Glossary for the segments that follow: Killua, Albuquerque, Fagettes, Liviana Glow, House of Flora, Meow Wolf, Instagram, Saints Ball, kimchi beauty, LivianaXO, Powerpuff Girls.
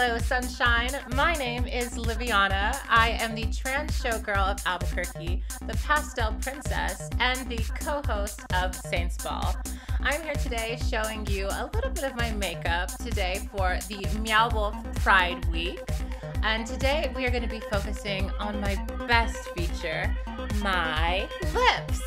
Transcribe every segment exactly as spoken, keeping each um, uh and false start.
Hello Sunshine, my name is Liviana. I am the trans showgirl of Albuquerque, the pastel princess, and the co-host of Saints Ball. I'm here today showing you a little bit of my makeup today for the Meow Wolf Pride Week. And today we are going to be focusing on my best feature, my lips.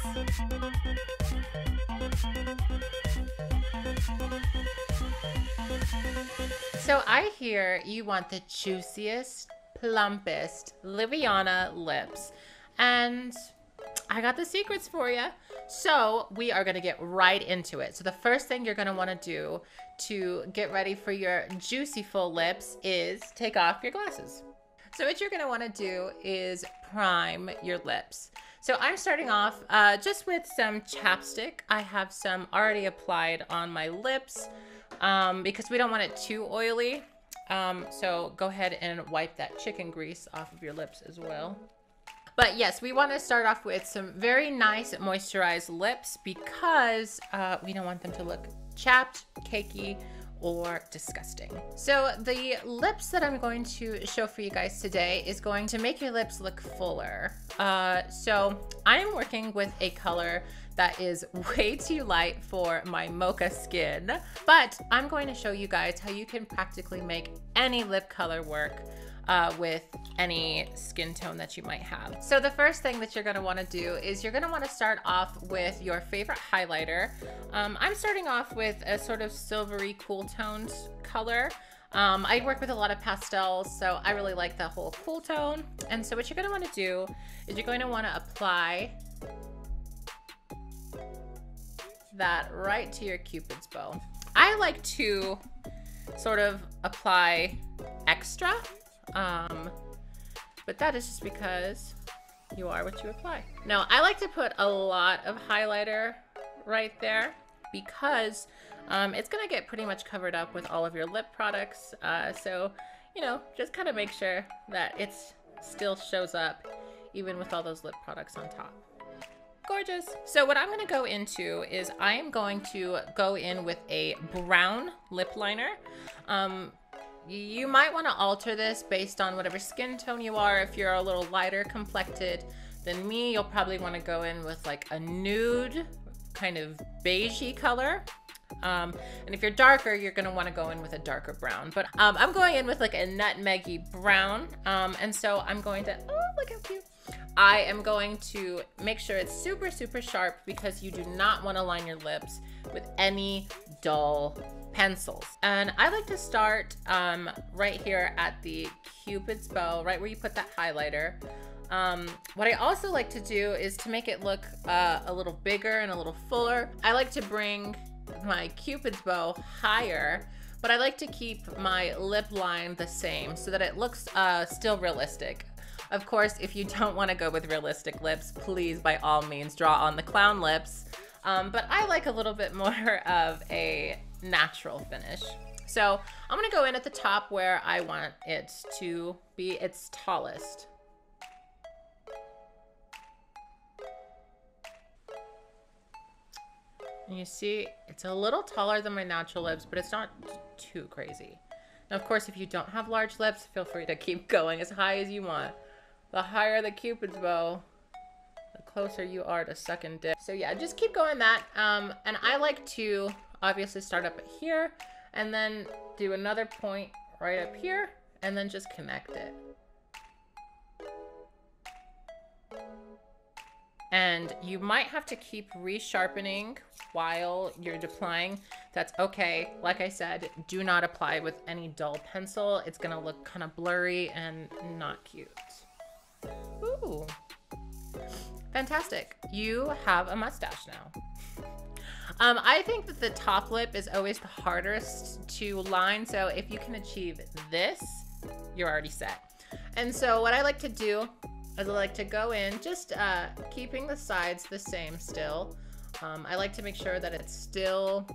So I hear you want the juiciest, plumpest Liviana lips, and I got the secrets for you. So we are gonna get right into it. So the first thing you're gonna wanna do to get ready for your juicy full lips is take off your glasses. So what you're gonna wanna do is prime your lips. So I'm starting off uh, just with some chapstick. I have some already applied on my lips. Um, because we don't want it too oily. Um, so go ahead and wipe that chicken grease off of your lips as well. But yes, we want to start off with some very nice moisturized lips because uh, we don't want them to look chapped, cakey, or disgusting. So the lips that I'm going to show for you guys today is going to make your lips look fuller. Uh, so I'm working with a color that is way too light for my mocha skin, but I'm going to show you guys how you can practically make any lip color work uh, with any skin tone that you might have. So the first thing that you're gonna wanna do is you're gonna wanna start off with your favorite highlighter. Um, I'm starting off with a sort of silvery cool toned color. Um, I work with a lot of pastels, so I really like the whole cool tone. And so what you're gonna wanna do is you're going to wanna apply that right to your Cupid's bow. I like to sort of apply extra, um, but that is just because you are what you apply. Now, I like to put a lot of highlighter right there because um, it's gonna get pretty much covered up with all of your lip products. Uh, so, you know, just kind of make sure that it still shows up even with all those lip products on top. Gorgeous. So what I'm going to go into is I am going to go in with a brown lip liner. Um, you might want to alter this based on whatever skin tone you are. If you're a little lighter complected than me, you'll probably want to go in with like a nude kind of beigey color. Um, and if you're darker, you're going to want to go in with a darker brown. But um, I'm going in with like a nutmeggy brown. Um, and so I'm going to, oh, look how cute. I am going to make sure it's super, super sharp because you do not want to line your lips with any dull pencils. And I like to start um, right here at the Cupid's bow, right where you put that highlighter. Um, what I also like to do is to make it look uh, a little bigger and a little fuller. I like to bring my Cupid's bow higher, but I like to keep my lip line the same so that it looks uh, still realistic. Of course, if you don't want to go with realistic lips, please, by all means, draw on the clown lips. Um, but I like a little bit more of a natural finish. So I'm going to go in at the top where I want it to be its tallest. And you see, it's a little taller than my natural lips, but it's not too crazy. Now, of course, if you don't have large lips, feel free to keep going as high as you want. The higher the Cupid's bow, the closer you are to sucking dick. So yeah, just keep going that. Um, and I like to obviously start up here and then do another point right up here and then just connect it. And you might have to keep resharpening while you're applying. That's okay. Like I said, do not apply with any dull pencil. It's gonna look kind of blurry and not cute. Ooh, fantastic. You have a mustache now. Um, I think that the top lip is always the hardest to line. So if you can achieve this, you're already set. And so what I like to do is I like to go in, just uh, keeping the sides the same still. Um, I like to make sure that it's still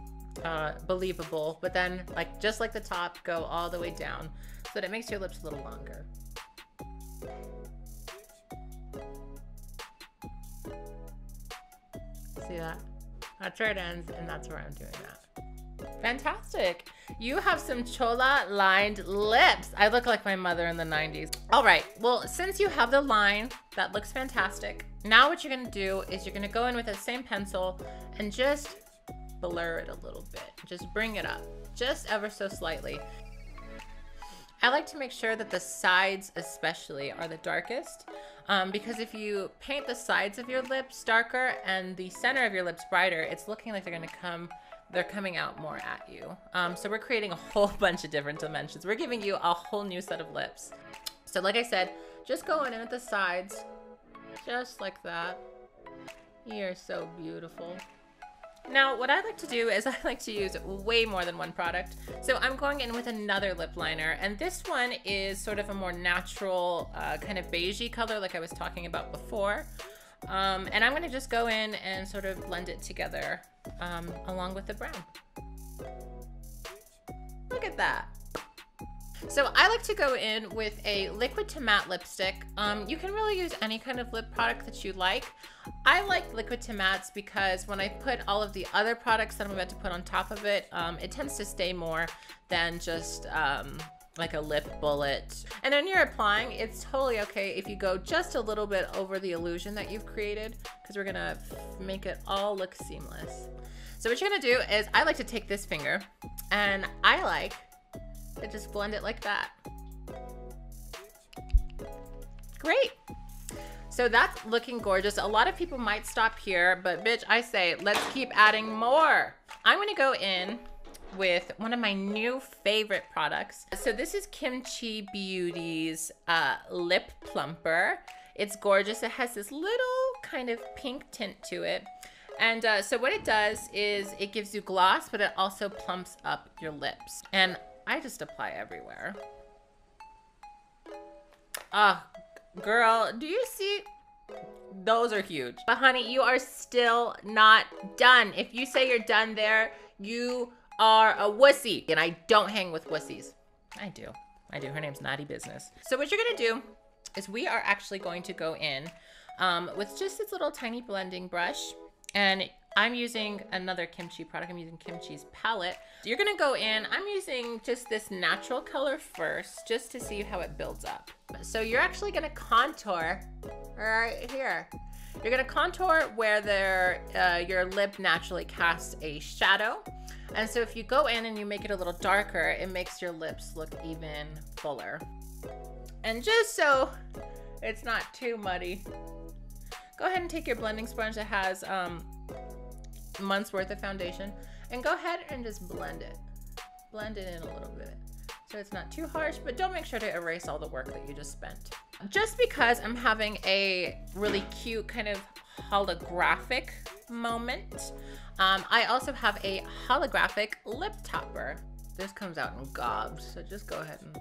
uh, believable, but then like just like the top, go all the way down so that it makes your lips a little longer. See that? That's where it ends, and that's where I'm doing that. Fantastic. You have some chola lined lips. I look like my mother in the nineties. All right, well, since you have the line, that looks fantastic. Now what you're gonna do is you're gonna go in with that same pencil and just blur it a little bit. Just bring it up, just ever so slightly. I like to make sure that the sides especially are the darkest, um, because if you paint the sides of your lips darker and the center of your lips brighter, it's looking like they're gonna come, they're coming out more at you. Um, so we're creating a whole bunch of different dimensions. We're giving you a whole new set of lips. So like I said, just going in at the sides, just like that. You're so beautiful. Now, what I like to do is I like to use way more than one product. So I'm going in with another lip liner, and this one is sort of a more natural uh, kind of beigey color like I was talking about before. Um, and I'm gonna just go in and sort of blend it together um, along with the brown. Look at that. So I like to go in with a liquid to matte lipstick. Um, you can really use any kind of lip product that you like. I like liquid to mattes because when I put all of the other products that I'm about to put on top of it, um, it tends to stay more than just um, like a lip bullet. And when you're applying, it's totally okay if you go just a little bit over the illusion that you've created, because we're gonna make it all look seamless. So what you're gonna do is I like to take this finger and I like to just blend it like that. Great. So that's looking gorgeous. A lot of people might stop here, but bitch, I say, let's keep adding more. I'm gonna go in with one of my new favorite products. So this is Kimchi Beauty's uh, Lip Plumper. It's gorgeous. It has this little kind of pink tint to it. And uh, so what it does is it gives you gloss, but it also plumps up your lips. And I just apply everywhere. Ah, oh, girl, do you see? Those are huge. But honey, you are still not done. If you say you're done there, you are a wussy. And I don't hang with wussies. I do, I do. Her name's Naughty Business. So what you're gonna do is we are actually going to go in um, with just this little tiny blending brush, and I'm using another Kimchi product. I'm using Kimchi's palette. You're gonna go in, I'm using just this natural color first, just to see how it builds up. So you're actually gonna contour right here. You're gonna contour where their, uh, your lip naturally casts a shadow. And so if you go in and you make it a little darker, it makes your lips look even fuller. And just so it's not too muddy, go ahead and take your blending sponge that has um, months worth of foundation, and go ahead and just blend it. Blend it in a little bit so it's not too harsh, but don't make sure to erase all the work that you just spent. Just because I'm having a really cute kind of holographic moment, um, I also have a holographic lip topper. This comes out in gobs, so just go ahead and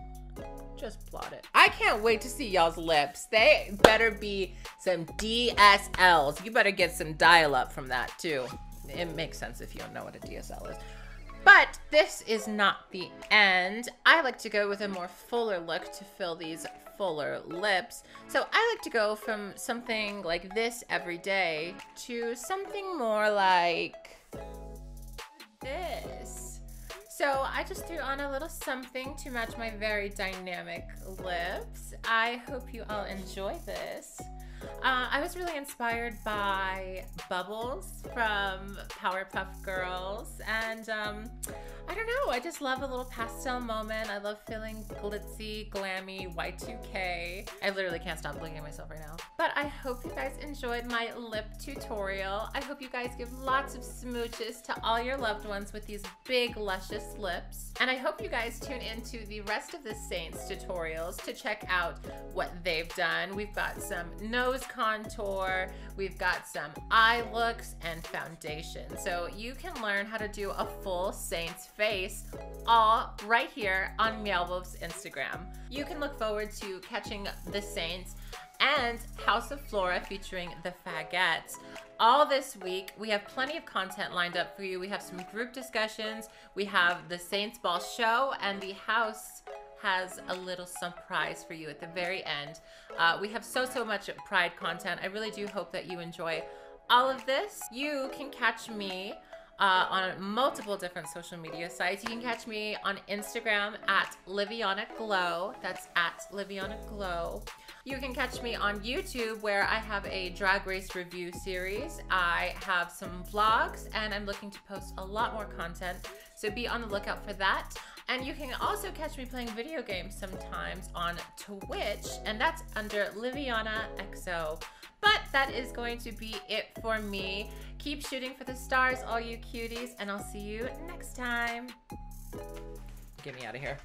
just plot it. I can't wait to see y'all's lips. They better be some D S Ls. You better get some dial-up from that too. It makes sense if you don't know what a D S L is. But this is not the end. I like to go with a more fuller look to fill these fuller lips. So I like to go from something like this every day to something more like this. So I just threw on a little something to match my very dynamic lips. I hope you all enjoy this. Uh, I was really inspired by Bubbles from Powerpuff Girls, and um, I don't know, I just love a little pastel moment. I love feeling glitzy, glammy, Y two K. I literally can't stop looking at myself right now. But I hope you guys enjoyed my lip tutorial. I hope you guys give lots of smooches to all your loved ones with these big, luscious lips. And I hope you guys tune into the rest of the Saints tutorials to check out what they've done. We've got some nose contour, we've got some eye looks and foundation. So you can learn how to do a full Saints face all right here on Meow Wolf's Instagram. You can look forward to catching the Saints and House of Flora featuring the Fagettes. All this week, we have plenty of content lined up for you. We have some group discussions, we have the Saints Ball show, and the house has a little surprise for you at the very end. Uh, we have so, so much Pride content. I really do hope that you enjoy all of this. You can catch me uh, on multiple different social media sites. You can catch me on Instagram at Liviana Glow. That's at Liviana Glow. You can catch me on YouTube, where I have a drag race review series. I have some vlogs, and I'm looking to post a lot more content, so be on the lookout for that. And you can also catch me playing video games sometimes on Twitch, and that's under LivianaXO. But that is going to be it for me. Keep shooting for the stars, all you cuties, and I'll see you next time. Get me out of here.